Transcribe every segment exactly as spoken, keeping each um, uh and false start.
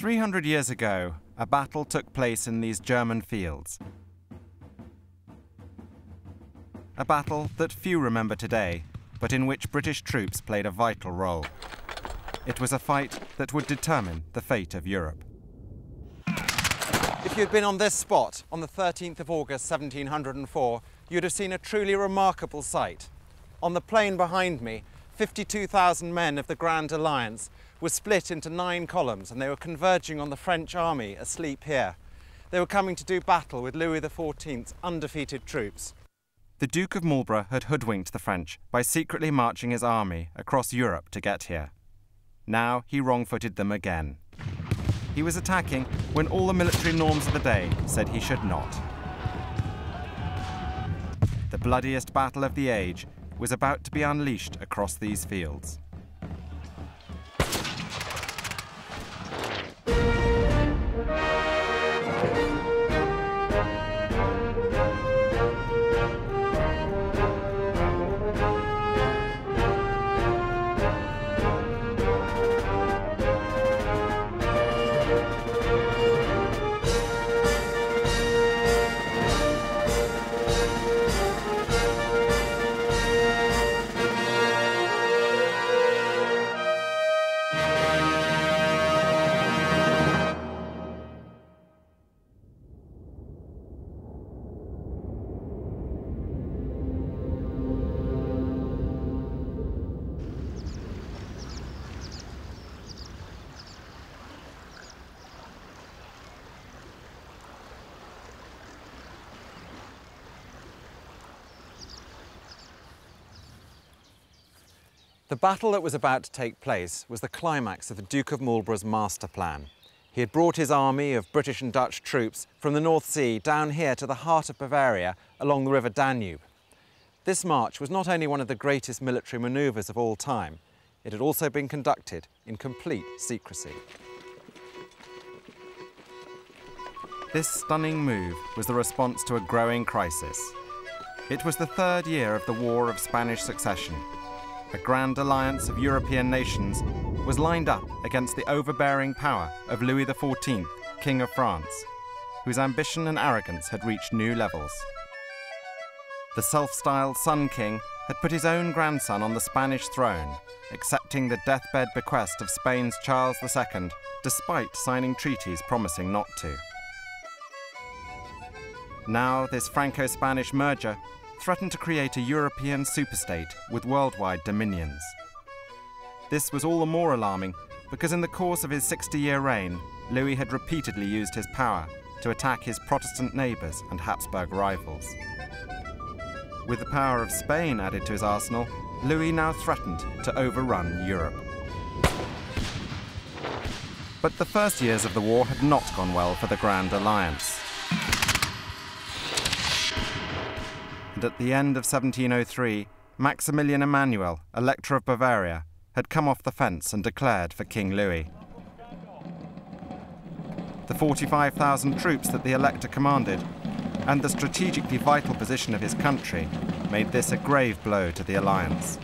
three hundred years ago, a battle took place in these German fields. A battle that few remember today, but in which British troops played a vital role. It was a fight that would determine the fate of Europe. If you'd been on this spot on the thirteenth of August seventeen hundred and four, you'd have seen a truly remarkable sight. On the plain behind me, fifty-two thousand men of the Grand Alliance were split into nine columns, and they were converging on the French army asleep here. They were coming to do battle with Louis the fourteenth's undefeated troops. The Duke of Marlborough had hoodwinked the French by secretly marching his army across Europe to get here. Now he wrong-footed them again. He was attacking when all the military norms of the day said he should not. The bloodiest battle of the age was about to be unleashed across these fields. The battle that was about to take place was the climax of the Duke of Marlborough's master plan. He had brought his army of British and Dutch troops from the North Sea down here to the heart of Bavaria along the river Danube. This march was not only one of the greatest military manoeuvres of all time, it had also been conducted in complete secrecy. This stunning move was the response to a growing crisis. It was the third year of the War of Spanish Succession. A grand alliance of European nations was lined up against the overbearing power of Louis the fourteenth, King of France, whose ambition and arrogance had reached new levels. The self-styled Sun King had put his own grandson on the Spanish throne, accepting the deathbed bequest of Spain's Charles the second, despite signing treaties promising not to. Now this Franco-Spanish merger threatened to create a European superstate with worldwide dominions. This was all the more alarming because in the course of his sixty-year reign, Louis had repeatedly used his power to attack his Protestant neighbours and Habsburg rivals. With the power of Spain added to his arsenal, Louis now threatened to overrun Europe. But the first years of the war had not gone well for the Grand Alliance. And at the end of seventeen oh three, Maximilian Emmanuel, Elector of Bavaria, had come off the fence and declared for King Louis. The forty-five thousand troops that the Elector commanded and the strategically vital position of his country made this a grave blow to the alliance.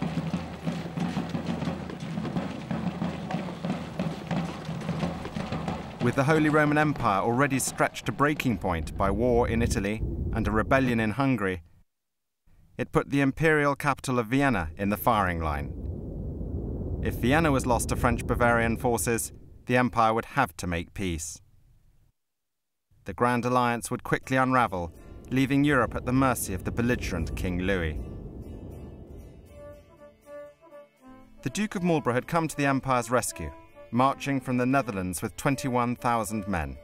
With the Holy Roman Empire already stretched to breaking point by war in Italy and a rebellion in Hungary, it put the imperial capital of Vienna in the firing line. If Vienna was lost to French Bavarian forces, the empire would have to make peace. The Grand Alliance would quickly unravel, leaving Europe at the mercy of the belligerent King Louis. The Duke of Marlborough had come to the empire's rescue, marching from the Netherlands with twenty-one thousand men.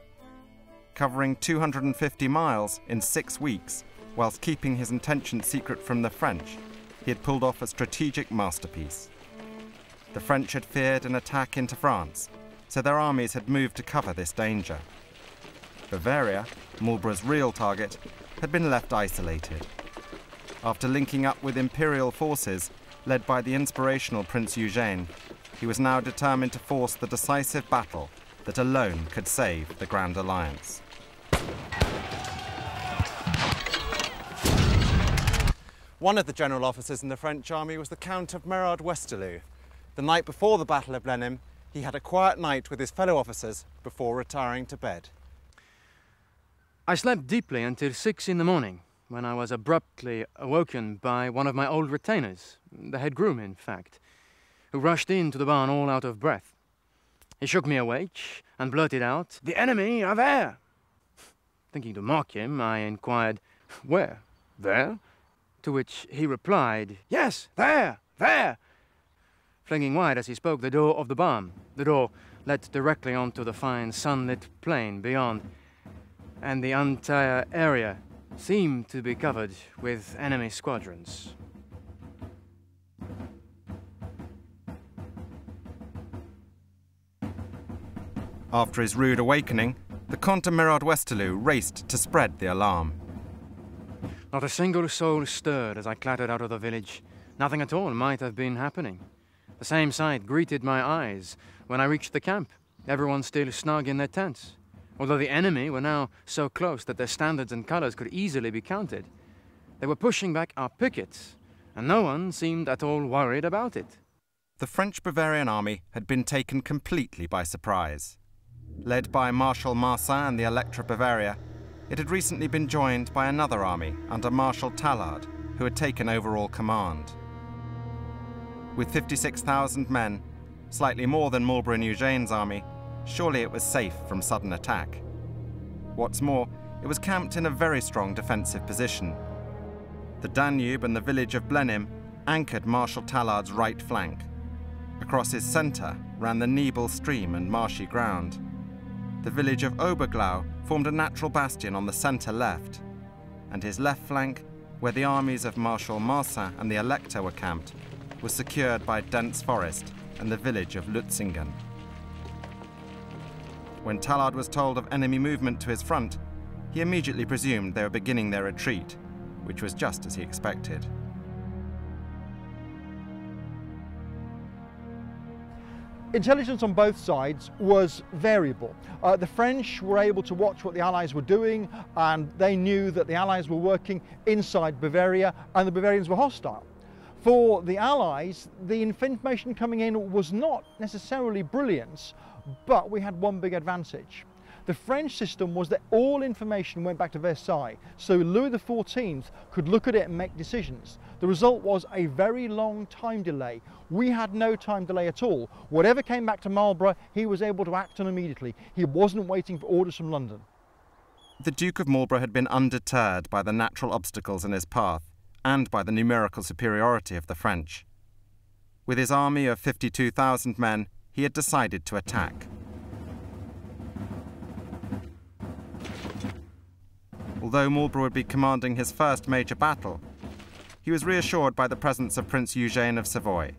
Covering two hundred fifty miles in six weeks, whilst keeping his intentions secret from the French, he had pulled off a strategic masterpiece. The French had feared an attack into France, so their armies had moved to cover this danger. Bavaria, Marlborough's real target, had been left isolated. After linking up with imperial forces, led by the inspirational Prince Eugène, he was now determined to force the decisive battle that alone could save the Grand Alliance. One of the general officers in the French army was the Count of Mérode-Westerloo. The night before the Battle of Blenheim, he had a quiet night with his fellow officers before retiring to bed. I slept deeply until six in the morning, when I was abruptly awoken by one of my old retainers, the head groom, in fact, who rushed into the barn all out of breath. He shook me awake and blurted out, "The enemy are there!" Thinking to mock him, I inquired, "Where? There?" To which he replied, "Yes, there, there!" flinging wide as he spoke the door of the barn. The door led directly onto the fine sunlit plain beyond, and the entire area seemed to be covered with enemy squadrons. After his rude awakening, the Count of Mérode-Westerloo raced to spread the alarm. Not a single soul stirred as I clattered out of the village. Nothing at all might have been happening. The same sight greeted my eyes when I reached the camp, everyone still snug in their tents, although the enemy were now so close that their standards and colours could easily be counted. They were pushing back our pickets, and no one seemed at all worried about it. The French Bavarian army had been taken completely by surprise. Led by Marshal Marsin and the Elector of Bavaria, it had recently been joined by another army under Marshal Tallard, who had taken overall command. With fifty-six thousand men, slightly more than Marlborough and Eugène's army, surely it was safe from sudden attack. What's more, it was camped in a very strong defensive position. The Danube and the village of Blenheim anchored Marshal Tallard's right flank. Across his centre ran the Nebel stream and marshy ground. The village of Oberglau formed a natural bastion on the centre left, and his left flank, where the armies of Marshal Marsin and the Elector were camped, was secured by dense forest and the village of Lutzingen. When Tallard was told of enemy movement to his front, he immediately presumed they were beginning their retreat, which was just as he expected. Intelligence on both sides was variable. Uh, the French were able to watch what the Allies were doing, and they knew that the Allies were working inside Bavaria, and the Bavarians were hostile. For the Allies, the information coming in was not necessarily brilliant, but we had one big advantage. The French system was that all information went back to Versailles, so Louis the fourteenth could look at it and make decisions. The result was a very long time delay. We had no time delay at all. Whatever came back to Marlborough, he was able to act on immediately. He wasn't waiting for orders from London. The Duke of Marlborough had been undeterred by the natural obstacles in his path and by the numerical superiority of the French. With his army of fifty-two thousand men, he had decided to attack. Although Marlborough would be commanding his first major battle, he was reassured by the presence of Prince Eugène of Savoy.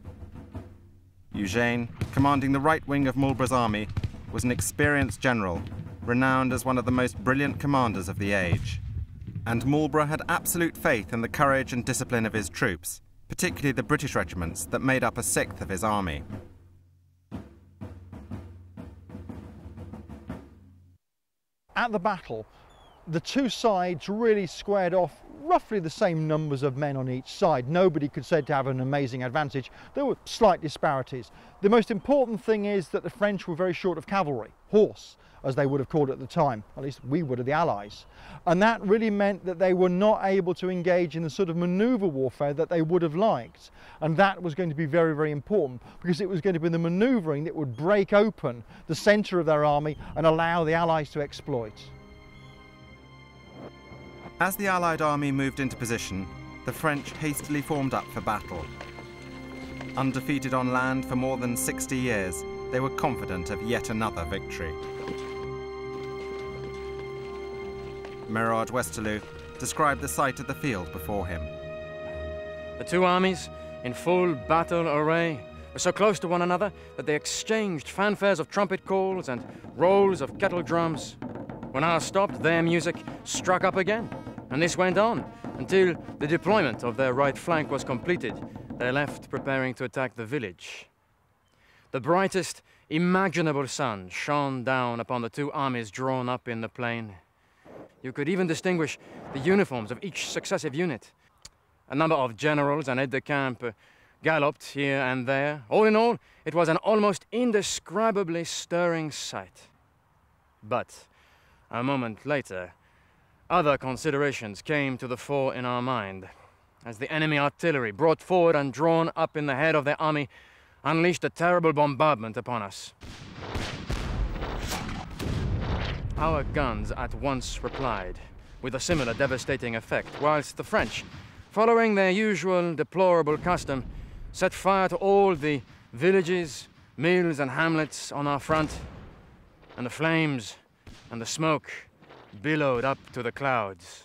Eugène, commanding the right wing of Marlborough's army, was an experienced general, renowned as one of the most brilliant commanders of the age. And Marlborough had absolute faith in the courage and discipline of his troops, particularly the British regiments that made up a sixth of his army. At the battle, the two sides really squared off roughly the same numbers of men on each side. Nobody could say to have an amazing advantage. There were slight disparities. The most important thing is that the French were very short of cavalry, horse, as they would have called it at the time, at least we would have, the Allies. And that really meant that they were not able to engage in the sort of manoeuvre warfare that they would have liked. And that was going to be very, very important, because it was going to be the manoeuvring that would break open the centre of their army and allow the Allies to exploit. As the Allied army moved into position, the French hastily formed up for battle. Undefeated on land for more than sixty years, they were confident of yet another victory. Mérode-Westerloo described the sight of the field before him. The two armies, in full battle array, were so close to one another that they exchanged fanfares of trumpet calls and rolls of kettle drums. When ours stopped, their music struck up again. And this went on until the deployment of their right flank was completed, their left preparing to attack the village. The brightest imaginable sun shone down upon the two armies drawn up in the plain. You could even distinguish the uniforms of each successive unit. A number of generals and aides-de-camp galloped here and there. All in all, it was an almost indescribably stirring sight. But a moment later, other considerations came to the fore in our mind, as the enemy artillery, brought forward and drawn up in the head of their army, unleashed a terrible bombardment upon us. Our guns at once replied, with a similar devastating effect, whilst the French, following their usual deplorable custom, set fire to all the villages, mills and hamlets on our front, and the flames and the smoke billowed up to the clouds.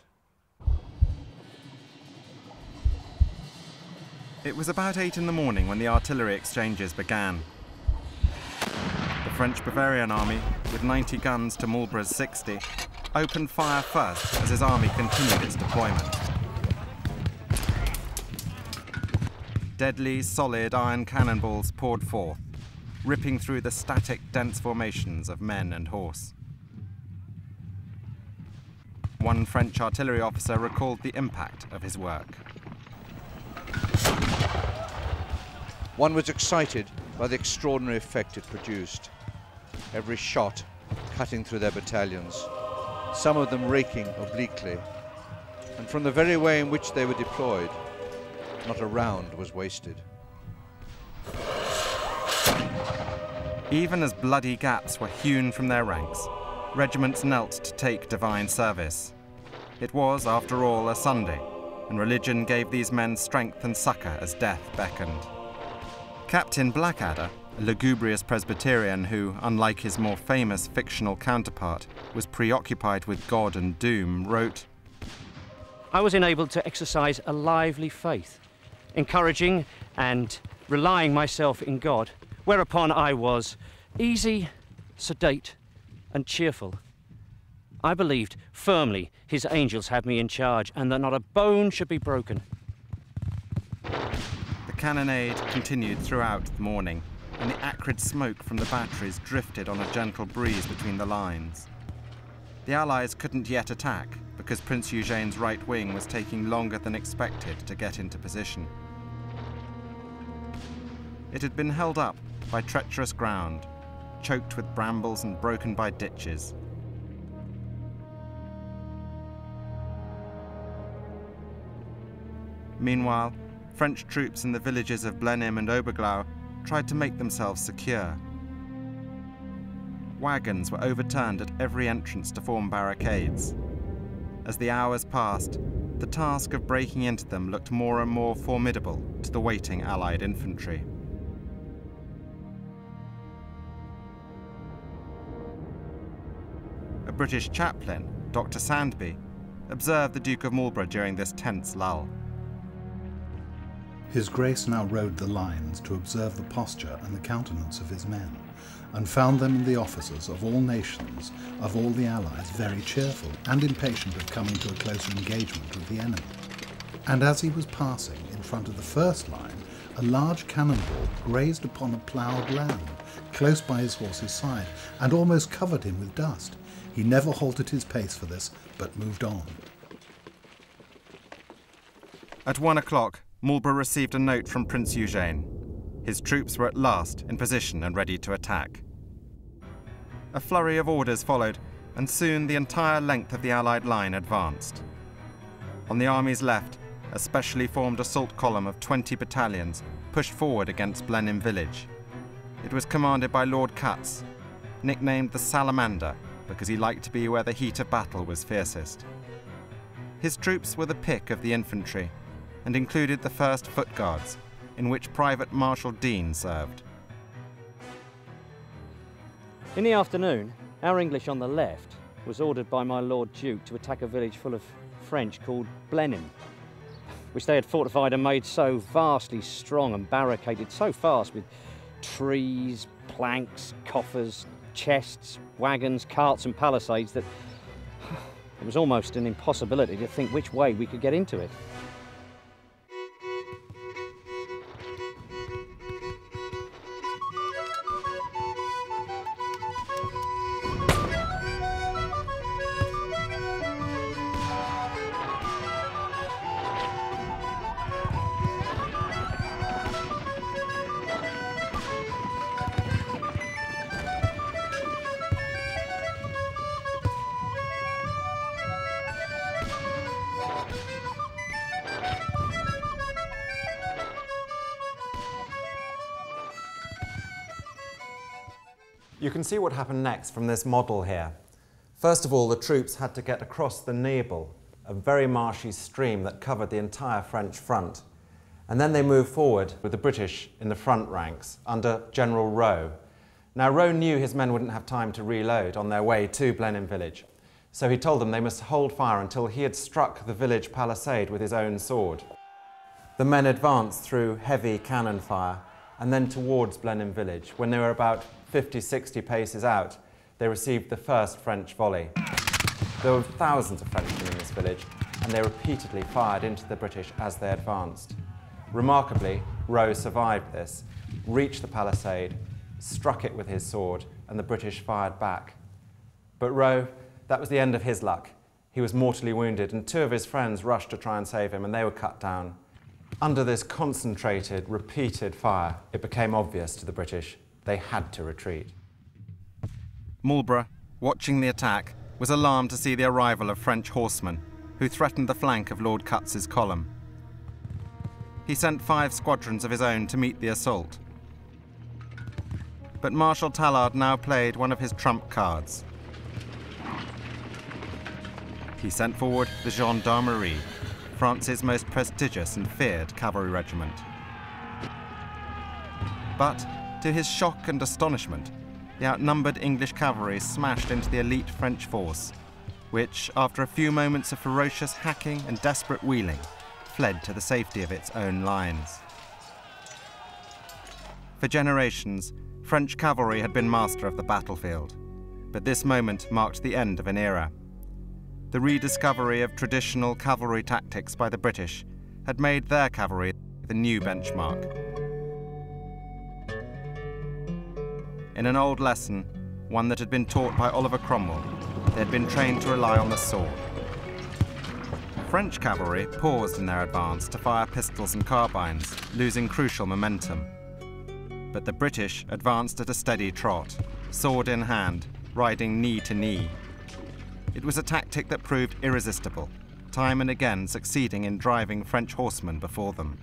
It was about eight in the morning when the artillery exchanges began. The French Bavarian army, with ninety guns to Marlborough's sixty, opened fire first as his army continued its deployment. Deadly, solid iron cannonballs poured forth, ripping through the static, dense formations of men and horse. One French artillery officer recalled the impact of his work. One was excited by the extraordinary effect it produced. Every shot cutting through their battalions, some of them raking obliquely, and from the very way in which they were deployed, not a round was wasted. Even as bloody gaps were hewn from their ranks, regiments knelt to take divine service. It was, after all, a Sunday, and religion gave these men strength and succour as death beckoned. Captain Blackadder, a lugubrious Presbyterian who, unlike his more famous fictional counterpart, was preoccupied with God and doom, wrote, "I was enabled to exercise a lively faith, encouraging and relying myself in God, whereupon I was easy, sedate and cheerful. I believed firmly his angels had me in charge and that not a bone should be broken." The cannonade continued throughout the morning, and the acrid smoke from the batteries drifted on a gentle breeze between the lines. The Allies couldn't yet attack, because Prince Eugène's right wing was taking longer than expected to get into position. It had been held up by treacherous ground, choked with brambles and broken by ditches. Meanwhile, French troops in the villages of Blenheim and Oberglau tried to make themselves secure. Wagons were overturned at every entrance to form barricades. As the hours passed, the task of breaking into them looked more and more formidable to the waiting Allied infantry. A British chaplain, Doctor Sandby, observed the Duke of Marlborough during this tense lull. His Grace now rode the lines to observe the posture and the countenance of his men, and found them and the officers of all nations, of all the allies, very cheerful and impatient of coming to a closer engagement with the enemy. And as he was passing in front of the first line, a large cannonball grazed upon a ploughed land, close by his horse's side, and almost covered him with dust. He never halted his pace for this, but moved on. At one o'clock, Marlborough received a note from Prince Eugène. His troops were at last in position and ready to attack. A flurry of orders followed, and soon the entire length of the Allied line advanced. On the army's left, a specially formed assault column of twenty battalions pushed forward against Blenheim village. It was commanded by Lord Cutts, nicknamed the Salamander because he liked to be where the heat of battle was fiercest. His troops were the pick of the infantry, and included the first Foot Guards, in which Private Marshal Dean served. In the afternoon, our English on the left was ordered by my Lord Duke to attack a village full of French called Blenheim, which they had fortified and made so vastly strong and barricaded so fast with trees, planks, coffers, chests, wagons, carts and palisades that it was almost an impossibility to think which way we could get into it. You can see what happened next from this model here. First of all, the troops had to get across the Nebel, a very marshy stream that covered the entire French front. And then they moved forward with the British in the front ranks under General Rowe. Now, Rowe knew his men wouldn't have time to reload on their way to Blenheim village, so he told them they must hold fire until he had struck the village palisade with his own sword. The men advanced through heavy cannon fire and then towards Blenheim village. When they were about fifty, sixty paces out, they received the first French volley. There were thousands of Frenchmen in this village, and they repeatedly fired into the British as they advanced. Remarkably, Rowe survived this, reached the palisade, struck it with his sword, and the British fired back. But Rowe, that was the end of his luck. He was mortally wounded, and two of his friends rushed to try and save him, and they were cut down. Under this concentrated, repeated fire, it became obvious to the British they had to retreat. Marlborough, watching the attack, was alarmed to see the arrival of French horsemen who threatened the flank of Lord Cutts's column. He sent five squadrons of his own to meet the assault. But Marshal Tallard now played one of his trump cards. He sent forward the Gendarmerie, France's most prestigious and feared cavalry regiment. But, to his shock and astonishment, the outnumbered English cavalry smashed into the elite French force, which, after a few moments of ferocious hacking and desperate wheeling, fled to the safety of its own lines. For generations, French cavalry had been master of the battlefield, but this moment marked the end of an era. The rediscovery of traditional cavalry tactics by the British had made their cavalry the new benchmark. In an old lesson, one that had been taught by Oliver Cromwell, they had been trained to rely on the sword. French cavalry paused in their advance to fire pistols and carbines, losing crucial momentum. But the British advanced at a steady trot, sword in hand, riding knee to knee. It was a tactic that proved irresistible, time and again succeeding in driving French horsemen before them.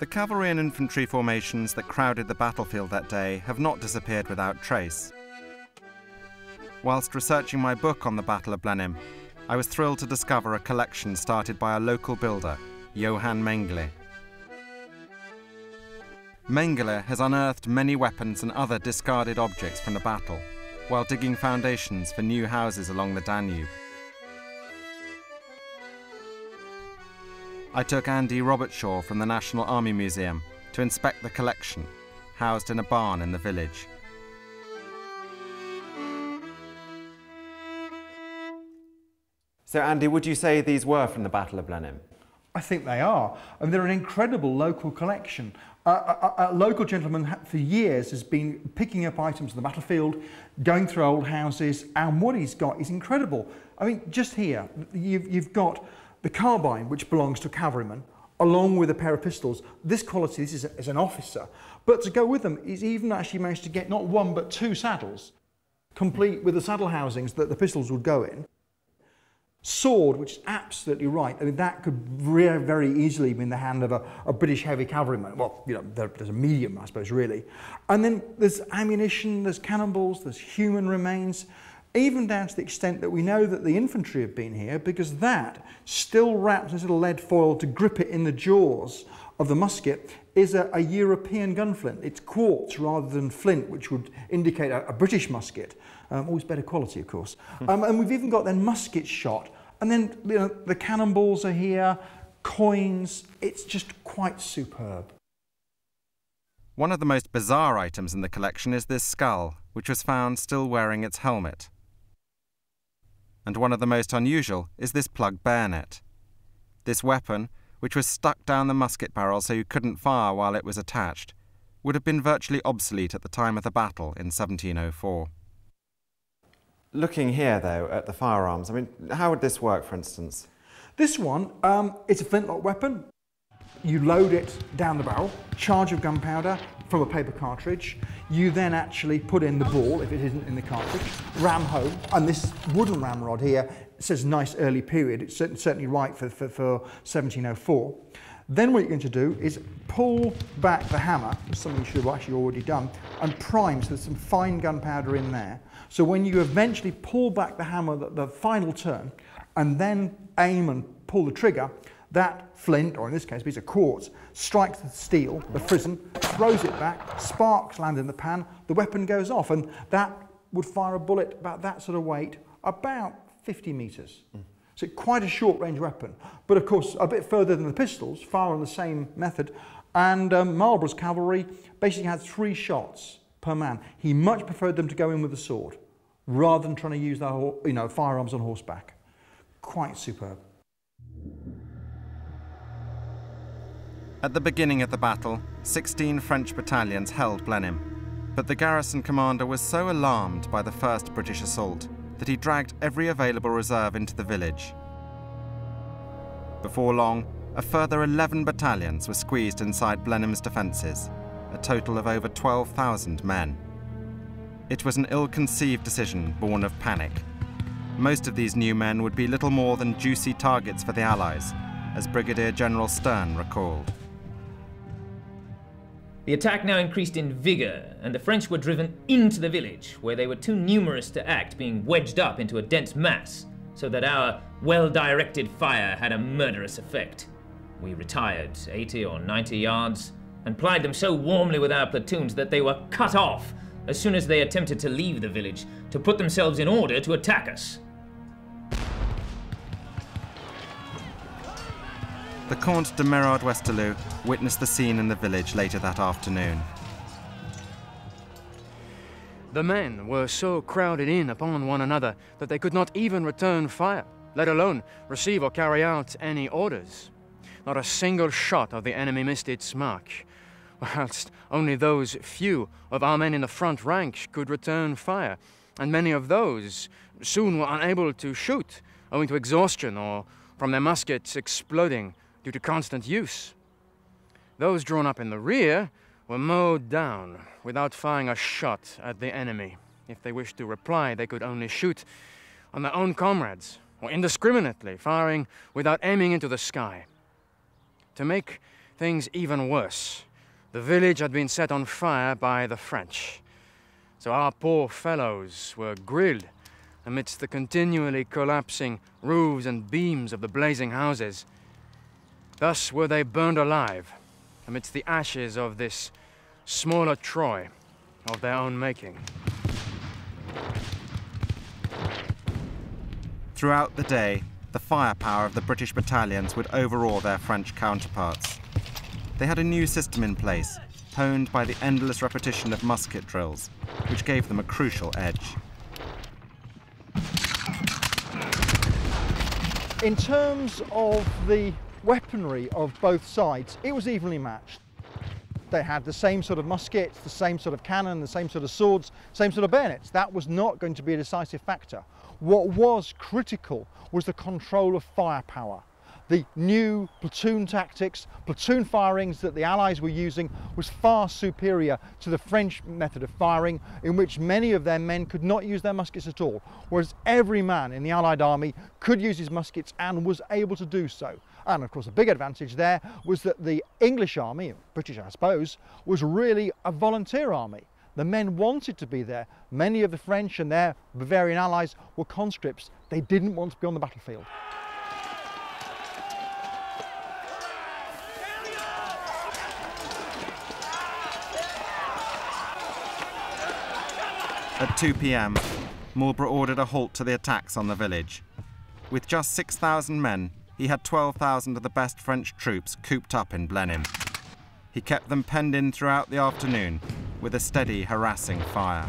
The cavalry and infantry formations that crowded the battlefield that day have not disappeared without trace. Whilst researching my book on the Battle of Blenheim, I was thrilled to discover a collection started by a local builder, Johann Mengerle. Mengerle has unearthed many weapons and other discarded objects from the battle, while digging foundations for new houses along the Danube. I took Andy Robertshaw from the National Army Museum to inspect the collection, housed in a barn in the village. So Andy, would you say these were from the Battle of Blenheim? I think they are. I mean, they're an incredible local collection. Uh, a, a local gentleman for years has been picking up items on the battlefield, going through old houses, and what he's got is incredible. I mean, just here, you've, you've got the carbine, which belongs to a cavalryman, along with a pair of pistols. This quality, this is, a, is an officer. But to go with them, he's even actually managed to get not one, but two saddles, complete with the saddle housings that the pistols would go in. Sword, which is absolutely right. I mean, that could very, very easily be in the hand of a, a British heavy cavalryman. Well, you know, there, there's a medium, I suppose, really. And then there's ammunition, there's cannonballs, there's human remains, even down to the extent that we know that the infantry have been here, because that, still wrapped in a little lead foil to grip it in the jaws of the musket, is a, a European gunflint. It's quartz rather than flint, which would indicate a, a British musket. Um, always better quality, of course. Um, and we've even got then musket shot, and then you know, the cannonballs are here, coins. It's just quite superb. One of the most bizarre items in the collection is this skull, which was found still wearing its helmet. And one of the most unusual is this plug bayonet. This weapon, which was stuck down the musket barrel so you couldn't fire while it was attached, would have been virtually obsolete at the time of the battle in seventeen oh four. Looking here, though, at the firearms, I mean, how would this work, for instance? This one, um, it's a flintlock weapon. you load it down the barrel, charge of gunpowder from a paper cartridge, you then actually put in the ball, if it isn't in the cartridge, ram home, and this wooden ramrod here, it says nice early period, it's certainly right for, for, for seventeen oh four. Then what you're going to do is pull back the hammer, something you should have actually already done, and prime, so there's some fine gunpowder in there. So when you eventually pull back the hammer at the final turn, and then aim and pull the trigger, that flint, or in this case a piece of quartz, strikes the steel, the frizzen, throws it back, sparks land in the pan, the weapon goes off, and that would fire a bullet about that sort of weight, about fifty metres. Mm. So quite a short-range weapon, but of course a bit further than the pistols, fire on the same method, and um, Marlborough's cavalry basically had three shots per man. He much preferred them to go in with a sword, rather than trying to use their you know, firearms on horseback. Quite superb. At the beginning of the battle, sixteen French battalions held Blenheim, but the garrison commander was so alarmed by the first British assault that he dragged every available reserve into the village. Before long, a further eleven battalions were squeezed inside Blenheim's defences, a total of over twelve thousand men. It was an ill-conceived decision born of panic. Most of these new men would be little more than juicy targets for the Allies, as Brigadier General Stern recalled. The attack now increased in vigour, and the French were driven into the village, where they were too numerous to act, being wedged up into a dense mass, so that our well-directed fire had a murderous effect. We retired eighty or ninety yards, and plied them so warmly with our platoons that they were cut off as soon as they attempted to leave the village, to put themselves in order to attack us. The Count of Mérode-Westerloo witnessed the scene in the village later that afternoon. The men were so crowded in upon one another that they could not even return fire, let alone receive or carry out any orders. Not a single shot of the enemy missed its mark, whilst only those few of our men in the front ranks could return fire, and many of those soon were unable to shoot owing to exhaustion or from their muskets exploding due to constant use. Those drawn up in the rear were mowed down without firing a shot at the enemy. If they wished to reply, they could only shoot on their own comrades, or indiscriminately firing without aiming into the sky. To make things even worse, the village had been set on fire by the French. So our poor fellows were grilled amidst the continually collapsing roofs and beams of the blazing houses. Thus were they burned alive amidst the ashes of this smaller Troy of their own making. Throughout the day, the firepower of the British battalions would overawe their French counterparts. They had a new system in place, honed by the endless repetition of musket drills, which gave them a crucial edge. In terms of the weaponry of both sides, it was evenly matched. They had the same sort of muskets, the same sort of cannon, the same sort of swords, same sort of bayonets. That was not going to be a decisive factor. What was critical was the control of firepower. The new platoon tactics, platoon firings that the Allies were using was far superior to the French method of firing, in which many of their men could not use their muskets at all, whereas every man in the Allied army could use his muskets and was able to do so. And of course, a big advantage there was that the English army, British I suppose, was really a volunteer army. The men wanted to be there. Many of the French and their Bavarian allies were conscripts. They didn't want to be on the battlefield. At two p m, Marlborough ordered a halt to the attacks on the village. With just six thousand men, he had twelve thousand of the best French troops cooped up in Blenheim. He kept them penned in throughout the afternoon with a steady, harassing fire.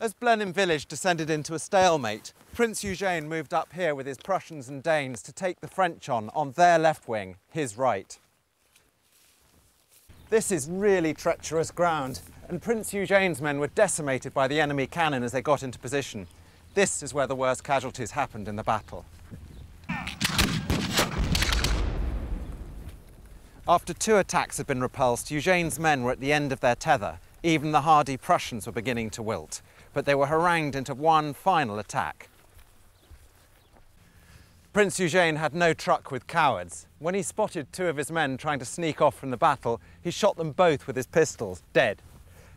As Blenheim village descended into a stalemate, Prince Eugène moved up here with his Prussians and Danes to take the French on, on their left wing, his right. This is really treacherous ground, and Prince Eugène's men were decimated by the enemy cannon as they got into position. This is where the worst casualties happened in the battle. After two attacks had been repulsed, Eugène's men were at the end of their tether. Even the hardy Prussians were beginning to wilt, but they were harangued into one final attack. Prince Eugène had no truck with cowards. When he spotted two of his men trying to sneak off from the battle, he shot them both with his pistols, dead.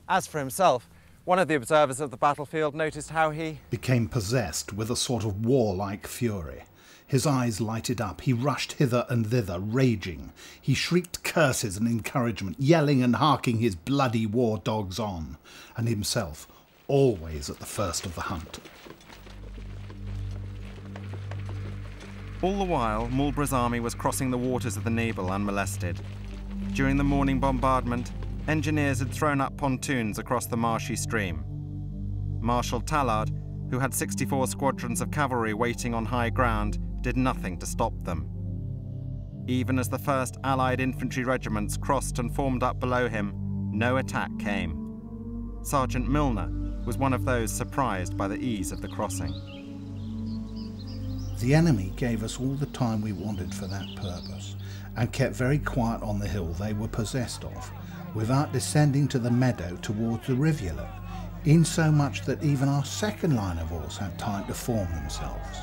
As for himself, one of the observers of the battlefield noticed how he became possessed with a sort of warlike fury. His eyes lighted up. He rushed hither and thither, raging. He shrieked curses and encouragement, yelling and harking his bloody war dogs on, and himself always at the first of the hunt. All the while, Marlborough's army was crossing the waters of the Nebel unmolested. During the morning bombardment, engineers had thrown up pontoons across the marshy stream. Marshal Tallard, who had sixty-four squadrons of cavalry waiting on high ground, did nothing to stop them. Even as the first Allied infantry regiments crossed and formed up below him, no attack came. Sergeant Milner was one of those surprised by the ease of the crossing. The enemy gave us all the time we wanted for that purpose, and kept very quiet on the hill they were possessed of, without descending to the meadow towards the rivulet, insomuch that even our second line of oars had time to form themselves.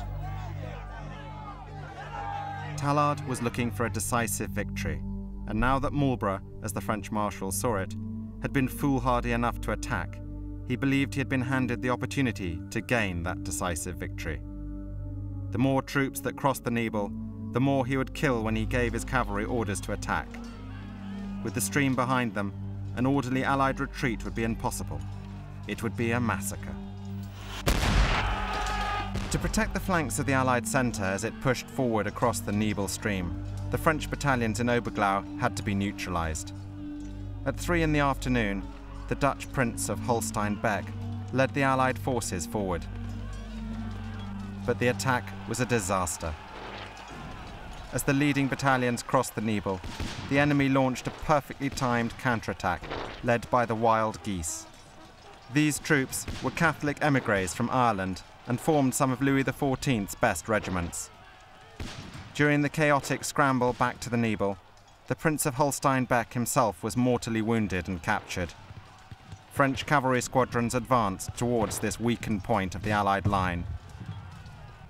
Tallard was looking for a decisive victory, and now that Marlborough, as the French Marshal saw it, had been foolhardy enough to attack, he believed he had been handed the opportunity to gain that decisive victory. The more troops that crossed the Nebel, the more he would kill when he gave his cavalry orders to attack. With the stream behind them, an orderly Allied retreat would be impossible. It would be a massacre. To protect the flanks of the Allied centre as it pushed forward across the Nebel stream, the French battalions in Oberglau had to be neutralised. At three in the afternoon, the Dutch Prince of Holstein-Beck led the Allied forces forward. But the attack was a disaster. As the leading battalions crossed the Nebel, the enemy launched a perfectly timed counterattack, led by the Wild Geese. These troops were Catholic émigrés from Ireland and formed some of Louis the fourteenth's best regiments. During the chaotic scramble back to the Nebel, the Prince of Holstein-Beck himself was mortally wounded and captured. French cavalry squadrons advanced towards this weakened point of the Allied line.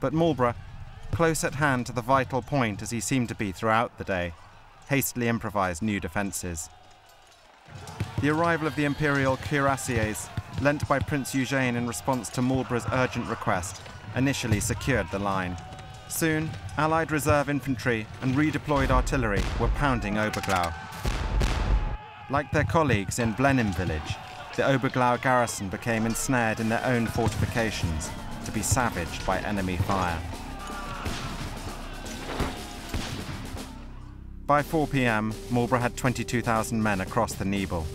But Marlborough, close at hand to the vital point as he seemed to be throughout the day, hastily improvised new defences. The arrival of the Imperial Cuirassiers, lent by Prince Eugène in response to Marlborough's urgent request, initially secured the line. Soon, Allied reserve infantry and redeployed artillery were pounding Oberglau. Like their colleagues in Blenheim village, the Oberglau garrison became ensnared in their own fortifications, to be savaged by enemy fire. By four p m, Marlborough had twenty-two thousand men across the Nebel.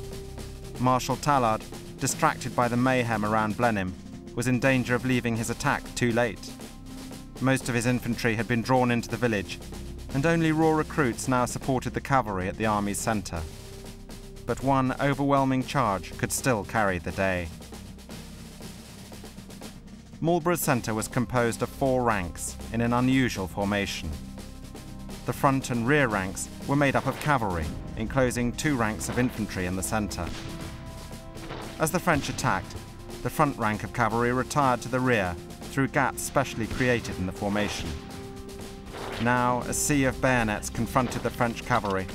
Marshal Tallard, distracted by the mayhem around Blenheim, was in danger of leaving his attack too late. Most of his infantry had been drawn into the village, and only raw recruits now supported the cavalry at the army's centre. But one overwhelming charge could still carry the day. Marlborough's centre was composed of four ranks in an unusual formation. The front and rear ranks were made up of cavalry, enclosing two ranks of infantry in the centre. As the French attacked, the front rank of cavalry retired to the rear through gaps specially created in the formation. Now a sea of bayonets confronted the French cavalry,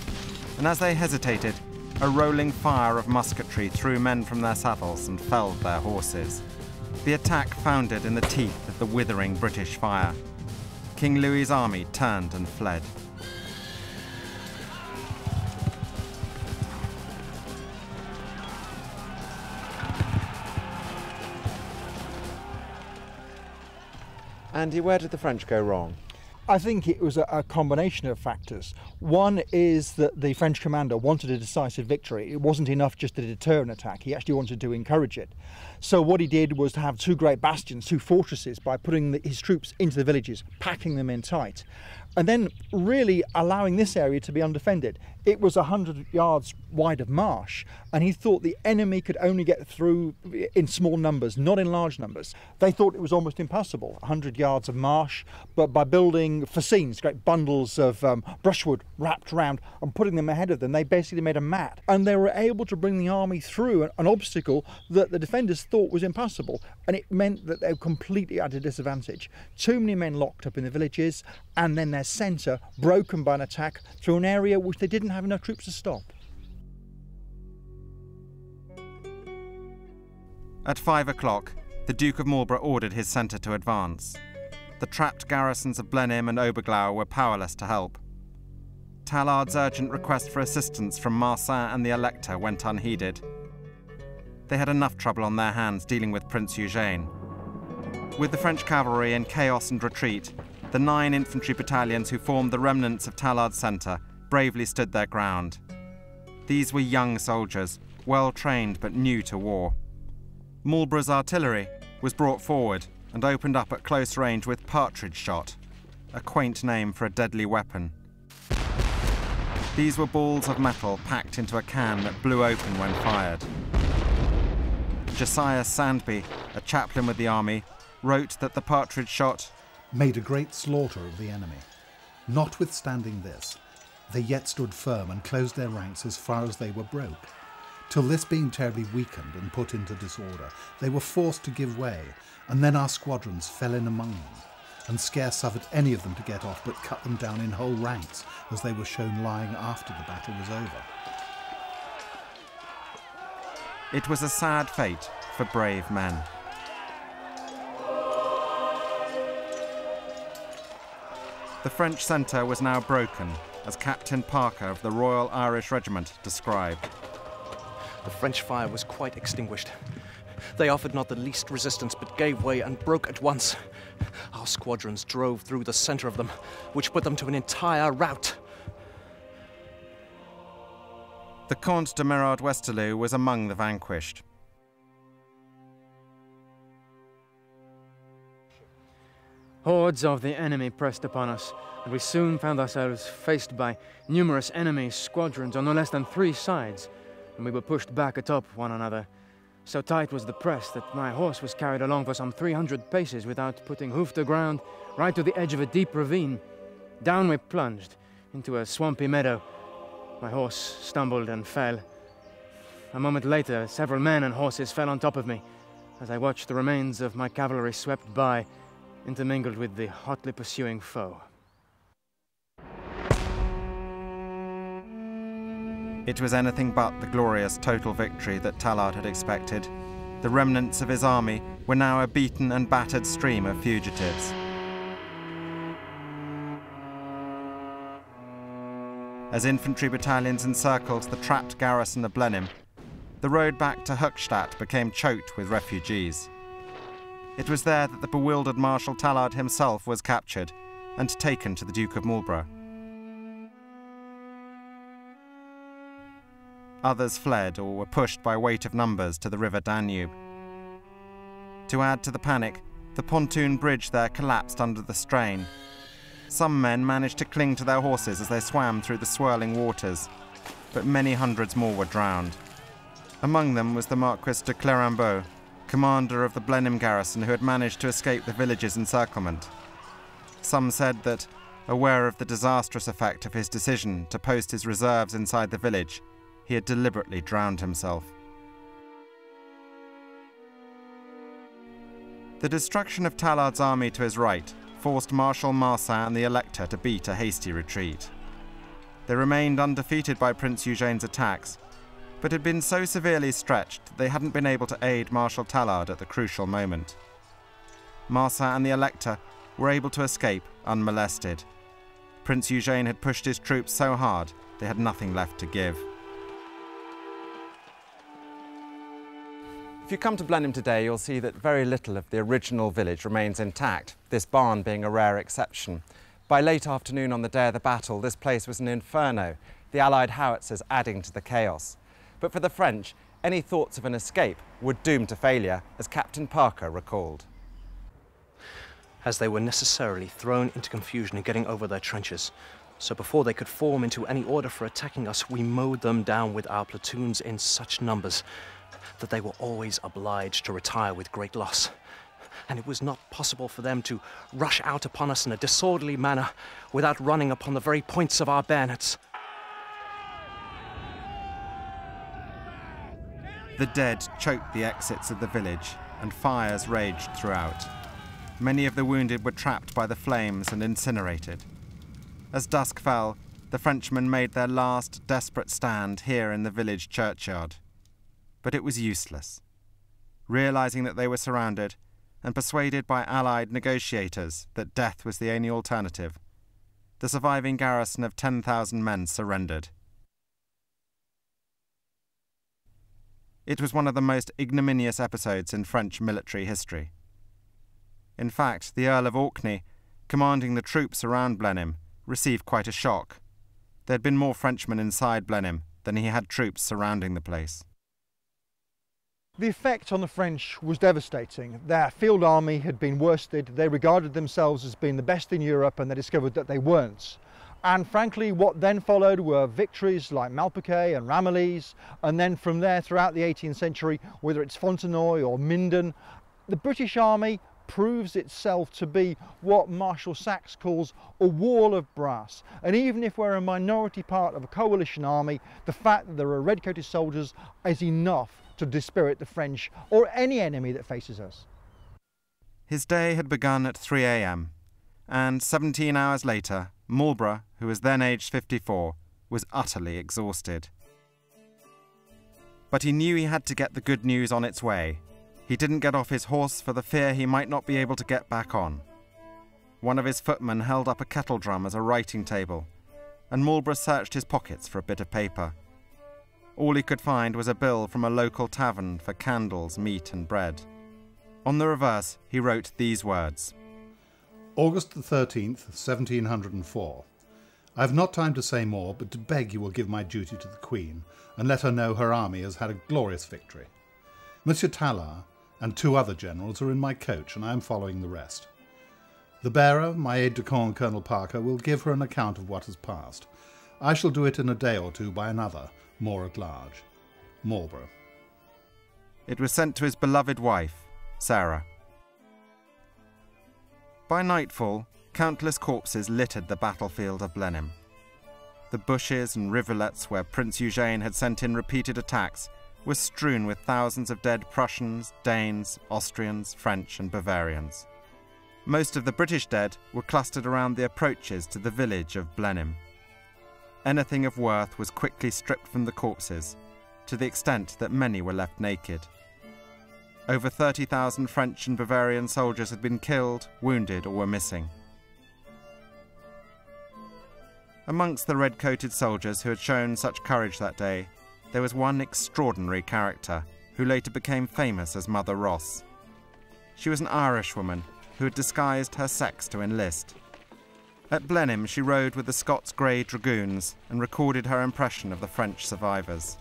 and as they hesitated, a rolling fire of musketry threw men from their saddles and felled their horses. The attack foundered in the teeth of the withering British fire. King Louis's army turned and fled. Andy, where did the French go wrong? I think it was a, a combination of factors. One is that the French commander wanted a decisive victory. It wasn't enough just to deter an attack. He actually wanted to encourage it. So what he did was to have two great bastions, two fortresses, by putting the, his troops into the villages, packing them in tight. and then really allowing this area to be undefended. It was one hundred yards wide of marsh, and he thought the enemy could only get through in small numbers, not in large numbers. They thought it was almost impassable, one hundred yards of marsh, but by building fascines, great bundles of um, brushwood wrapped round and putting them ahead of them, they basically made a mat, and they were able to bring the army through an, an obstacle that the defenders thought was impassable, and it meant that they were completely at a disadvantage. Too many men locked up in the villages, and then their centre broken by an attack through an area which they didn't have enough troops to stop. At five o'clock, the Duke of Marlborough ordered his centre to advance. The trapped garrisons of Blenheim and Oberglau were powerless to help. Tallard's urgent request for assistance from Marsin and the Elector went unheeded. They had enough trouble on their hands dealing with Prince Eugène. With the French cavalry in chaos and retreat, the nine infantry battalions who formed the remnants of Tallard's centre bravely stood their ground. These were young soldiers, well trained but new to war. Marlborough's artillery was brought forward and opened up at close range with partridge shot, a quaint name for a deadly weapon. These were balls of metal packed into a can that blew open when fired. Josiah Sandby, a chaplain with the army, wrote that the partridge shot made a great slaughter of the enemy. Notwithstanding this, they yet stood firm and closed their ranks as far as they were broke, till this being terribly weakened and put into disorder, they were forced to give way, and then our squadrons fell in among them, and scarce suffered any of them to get off, but cut them down in whole ranks, as they were shown lying after the battle was over. It was a sad fate for brave men. The French centre was now broken, as Captain Parker of the Royal Irish Regiment described. The French fire was quite extinguished. They offered not the least resistance, but gave way and broke at once. Our squadrons drove through the centre of them, which put them to an entire rout. The Count de Mérode-Westerloo was among the vanquished. Hordes of the enemy pressed upon us, and we soon found ourselves faced by numerous enemy squadrons on no less than three sides, and we were pushed back atop one another. So tight was the press that my horse was carried along for some three hundred paces without putting hoof to ground, right to the edge of a deep ravine. Down we plunged into a swampy meadow. My horse stumbled and fell. A moment later, several men and horses fell on top of me, as I watched the remains of my cavalry swept by, intermingled with the hotly pursuing foe. It was anything but the glorious total victory that Tallard had expected. The remnants of his army were now a beaten and battered stream of fugitives. As infantry battalions encircled the trapped garrison of Blenheim, the road back to Höchstadt became choked with refugees. It was there that the bewildered Marshal Tallard himself was captured and taken to the Duke of Marlborough. Others fled or were pushed by weight of numbers to the river Danube. To add to the panic, the pontoon bridge there collapsed under the strain. Some men managed to cling to their horses as they swam through the swirling waters, but many hundreds more were drowned. Among them was the Marquis de Clérambault, commander of the Blenheim garrison, who had managed to escape the village's encirclement. Some said that, aware of the disastrous effect of his decision to post his reserves inside the village, he had deliberately drowned himself. The destruction of Tallard's army to his right forced Marshal Marsin and the Elector to beat a hasty retreat. They remained undefeated by Prince Eugène's attacks, but had been so severely stretched that they hadn't been able to aid Marshal Tallard at the crucial moment. Marsin and the Elector were able to escape unmolested. Prince Eugène had pushed his troops so hard they had nothing left to give. If you come to Blenheim today, you'll see that very little of the original village remains intact, this barn being a rare exception. By late afternoon on the day of the battle, this place was an inferno, the Allied howitzers adding to the chaos. But for the French, any thoughts of an escape were doomed to failure, as Captain Parker recalled. as they were necessarily thrown into confusion in getting over their trenches. So before they could form into any order for attacking us, we mowed them down with our platoons in such numbers that they were always obliged to retire with great loss. And it was not possible for them to rush out upon us in a disorderly manner without running upon the very points of our bayonets. The dead choked the exits of the village, and fires raged throughout. Many of the wounded were trapped by the flames and incinerated. As dusk fell, the Frenchmen made their last desperate stand here in the village churchyard. But it was useless. Realizing that they were surrounded, and persuaded by Allied negotiators that death was the only alternative, the surviving garrison of ten thousand men surrendered. It was one of the most ignominious episodes in French military history. In fact, the Earl of Orkney, commanding the troops around Blenheim, received quite a shock. There had been more Frenchmen inside Blenheim than he had troops surrounding the place. The effect on the French was devastating. Their field army had been worsted. They regarded themselves as being the best in Europe, and they discovered that they weren't. And frankly, what then followed were victories like Malplaquet and Ramillies, and then from there throughout the eighteenth century, whether it's Fontenoy or Minden, the British army proves itself to be what Marshal Saxe calls a wall of brass. And even if we're a minority part of a coalition army, the fact that there are red-coated soldiers is enough to dispirit the French or any enemy that faces us. His day had begun at three A M, and seventeen hours later, Marlborough, who was then aged fifty-four, was utterly exhausted. But he knew he had to get the good news on its way. He didn't get off his horse for the fear he might not be able to get back on. One of his footmen held up a kettle drum as a writing table, and Marlborough searched his pockets for a bit of paper. All he could find was a bill from a local tavern for candles, meat and bread. On the reverse, he wrote these words. August the thirteenth, seventeen oh four. I have not time to say more, but to beg you will give my duty to the Queen, and let her know her army has had a glorious victory. Monsieur Tallard and two other generals are in my coach, and I am following the rest. The bearer, my aide-de-camp Colonel Parker, will give her an account of what has passed. I shall do it in a day or two by another, more at large. Marlborough. It was sent to his beloved wife, Sarah. By nightfall, countless corpses littered the battlefield of Blenheim. The bushes and rivulets where Prince Eugène had sent in repeated attacks were strewn with thousands of dead Prussians, Danes, Austrians, French and Bavarians. Most of the British dead were clustered around the approaches to the village of Blenheim. Anything of worth was quickly stripped from the corpses, to the extent that many were left naked. Over thirty thousand French and Bavarian soldiers had been killed, wounded, or were missing. Amongst the red-coated soldiers who had shown such courage that day, there was one extraordinary character who later became famous as Mother Ross. She was an Irish woman who had disguised her sex to enlist. At Blenheim, she rode with the Scots Grey Dragoons and recorded her impression of the French survivors.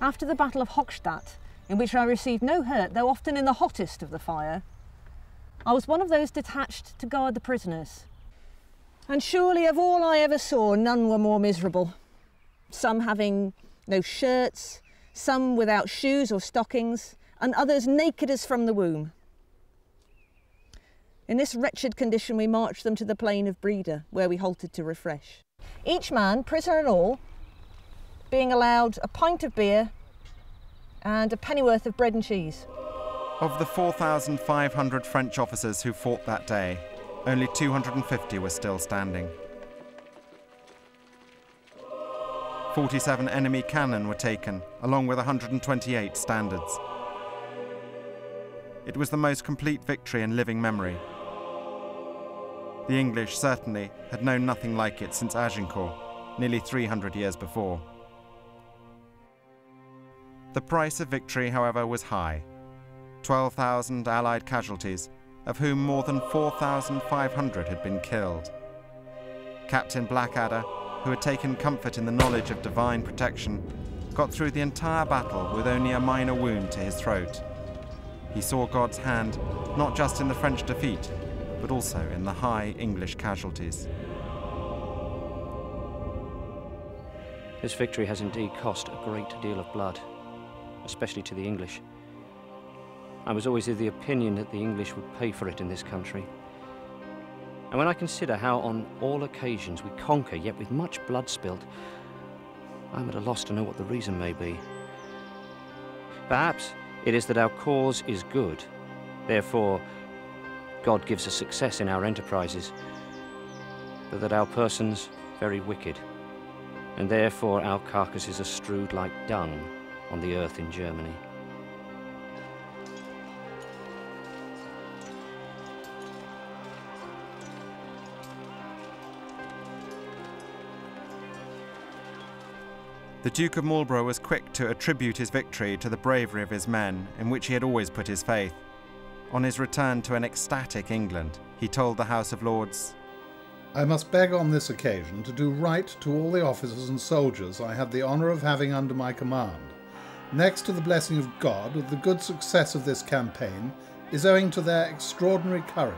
After the Battle of Hochstadt, in which I received no hurt, though often in the hottest of the fire, I was one of those detached to guard the prisoners. And surely of all I ever saw, none were more miserable. Some having no shirts, some without shoes or stockings, and others naked as from the womb. In this wretched condition, we marched them to the plain of Breda, where we halted to refresh. Each man, prisoner and all, being allowed a pint of beer and a pennyworth of bread and cheese. Of the four thousand five hundred French officers who fought that day, only two hundred fifty were still standing. forty-seven enemy cannon were taken, along with one hundred twenty-eight standards. It was the most complete victory in living memory. The English, certainly, had known nothing like it since Agincourt, nearly three hundred years before. The price of victory, however, was high. twelve thousand Allied casualties, of whom more than four thousand five hundred had been killed. Captain Blackadder, who had taken comfort in the knowledge of divine protection, got through the entire battle with only a minor wound to his throat. He saw God's hand, not just in the French defeat, but also in the high English casualties. This victory has indeed cost a great deal of blood, especially to the English. I was always of the opinion that the English would pay for it in this country. And when I consider how on all occasions we conquer, yet with much blood spilt, I'm at a loss to know what the reason may be. Perhaps it is that our cause is good, therefore God gives us success in our enterprises, but that our persons very wicked, and therefore our carcasses are strewed like dung on the earth in Germany. The Duke of Marlborough was quick to attribute his victory to the bravery of his men, in which he had always put his faith. On his return to an ecstatic England, he told the House of Lords, "I must beg on this occasion to do right to all the officers and soldiers I had the honour of having under my command. Next to the blessing of God, the good success of this campaign is owing to their extraordinary courage."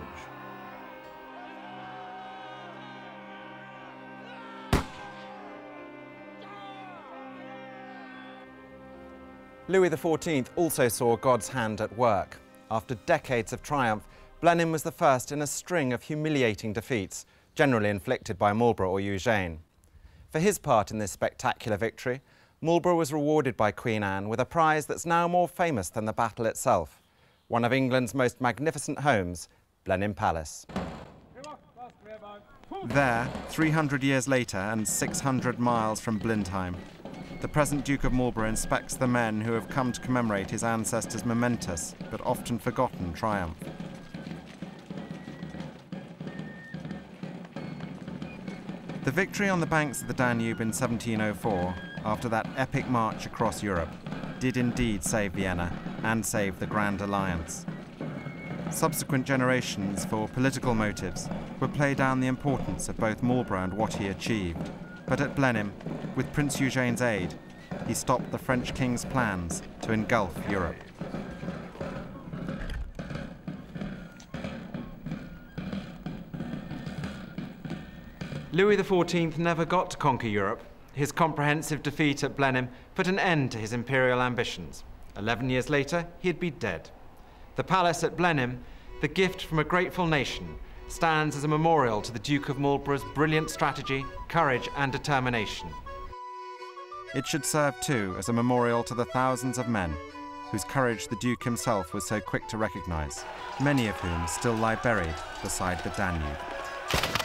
Louis the fourteenth also saw God's hand at work. After decades of triumph, Blenheim was the first in a string of humiliating defeats, generally inflicted by Marlborough or Eugène. For his part in this spectacular victory, Marlborough was rewarded by Queen Anne with a prize that's now more famous than the battle itself, one of England's most magnificent homes, Blenheim Palace. There, three hundred years later and six hundred miles from Blenheim, the present Duke of Marlborough inspects the men who have come to commemorate his ancestors' momentous but often forgotten triumph. The victory on the banks of the Danube in seventeen oh four, after that epic march across Europe, did indeed save Vienna and save the Grand Alliance. Subsequent generations, for political motives, would play down the importance of both Marlborough and what he achieved. But at Blenheim, with Prince Eugène's aid, he stopped the French king's plans to engulf Europe. Louis the fourteenth never got to conquer Europe. His comprehensive defeat at Blenheim put an end to his imperial ambitions. Eleven years later, he'd be dead. The palace at Blenheim, the gift from a grateful nation, stands as a memorial to the Duke of Marlborough's brilliant strategy, courage and determination. It should serve too as a memorial to the thousands of men whose courage the Duke himself was so quick to recognise, many of whom still lie buried beside the Danube.